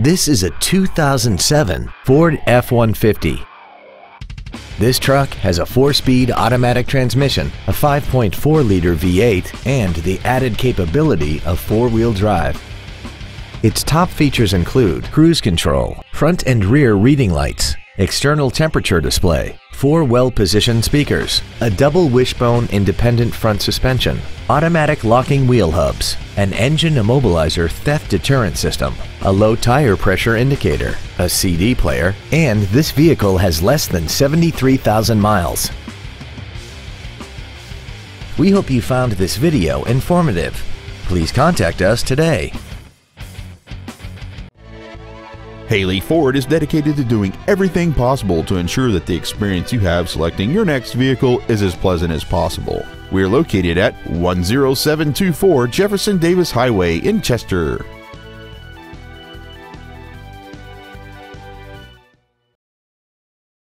This is a 2007 Ford F-150. This truck has a 4-speed automatic transmission, a 5.4-liter V8, and the added capability of 4-wheel drive. Its top features include cruise control, front and rear reading lights, external temperature display, 4 well-positioned speakers, a double wishbone independent front suspension, automatic locking wheel hubs, an engine immobilizer theft deterrent system, a low tire pressure indicator, a CD player, and this vehicle has less than 73,000 miles. We hope you found this video informative. Please contact us today. Haley Ford is dedicated to doing everything possible to ensure that the experience you have selecting your next vehicle is as pleasant as possible. We are located at 10724 Jefferson Davis Highway in Chester.